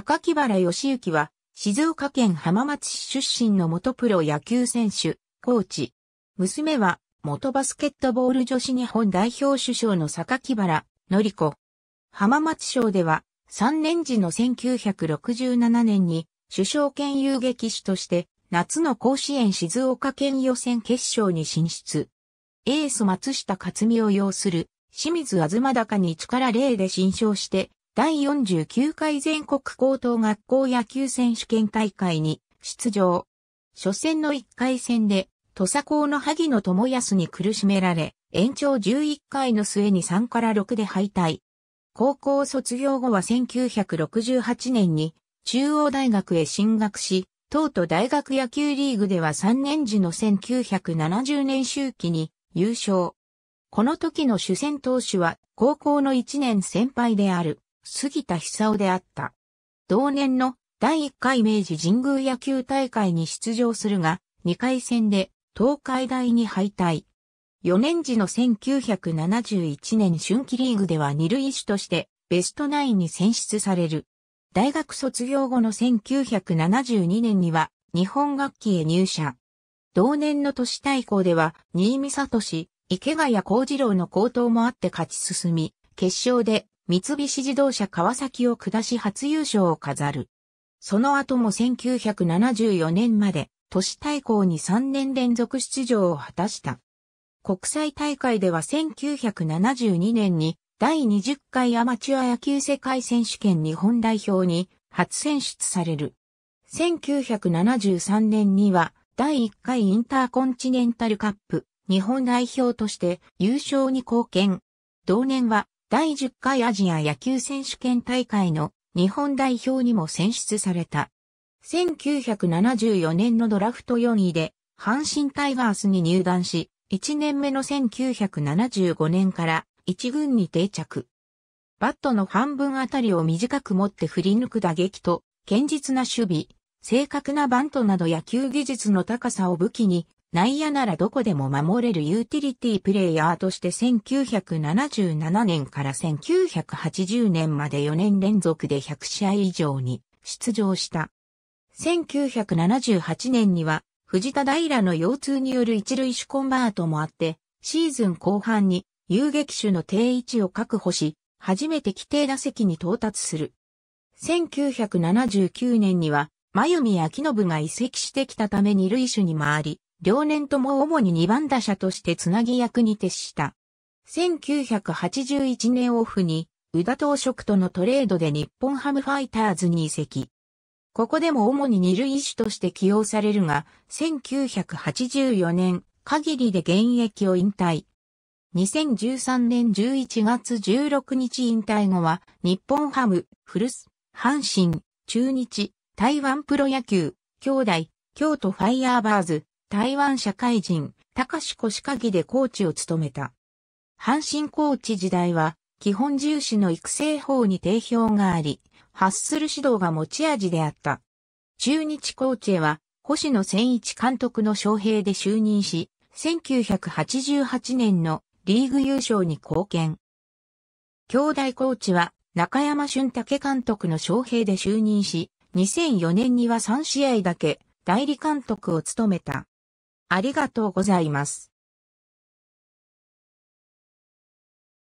榊原義行は、静岡県浜松市出身の元プロ野球選手、コーチ。娘は、元バスケットボール女子日本代表主将の榊原紀子。浜松賞では、3年時の1967年に、主将兼遊撃手として、夏の甲子園静岡県予選決勝に進出。エース松下克己を擁する、清水吾妻高に1-0で新勝して、第49回全国高等学校野球選手権大会に出場。初戦の1回戦で、土佐工の萩野智康に苦しめられ、延長11回の末に3-6で敗退。高校卒業後は1968年に中央大学へ進学し、東都大学野球リーグでは3年時の1970年秋季に優勝。この時の主戦投手は高校の1年先輩である杉田久雄であった。同年の第1回明治神宮野球大会に出場するが、2回戦で東海大に敗退。4年時の1971年春季リーグでは二塁手としてベストナインに選出される。大学卒業後の1972年には日本楽器へ入社。同年の都市対抗では新見聡、池谷幸次郎の好投もあって勝ち進み、決勝で三菱自動車川崎を下し初優勝を飾る。その後も1974年まで都市対抗に3年連続出場を果たした。国際大会では1972年に第20回アマチュア野球世界選手権日本代表に初選出される。1973年には第1回インターコンチネンタルカップ日本代表として優勝に貢献。同年は第10回アジア野球選手権大会の日本代表にも選出された。1974年のドラフト4位で阪神タイガースに入団し、1年目の1975年から1軍に定着。バットの半分あたりを短く持って振り抜く打撃と、堅実な守備、正確なバントなど野球技術の高さを武器に、内野ならどこでも守れるユーティリティプレイヤーとして1977年から1980年まで4年連続で100試合以上に出場した。1978年には藤田平の腰痛による一塁手コンバートもあって、シーズン後半に遊撃手の定位置を確保し、初めて規定打席に到達する。1979年には真弓明信が移籍してきたため二塁手に回り、両年とも主に2番打者としてつなぎ役に徹した。1981年オフに、宇田東植とのトレードで日本ハムファイターズに移籍。ここでも主に二塁手として起用されるが、1984年限りで現役を引退。2013年11月16日引退後は、日本ハム、古巣、阪神、中日、台湾プロ野球、兄弟、京都ファイヤーバーズ、台湾社会人、高志越景でコーチを務めた。阪神コーチ時代は、基本重視の育成法に定評があり、ハッスル指導が持ち味であった。中日コーチへは、星野仙一監督の招聘で就任し、1988年のリーグ優勝に貢献。兄弟コーチは、中山俊武監督の招聘で就任し、2004年には3試合だけ代理監督を務めた。ありがとうございます。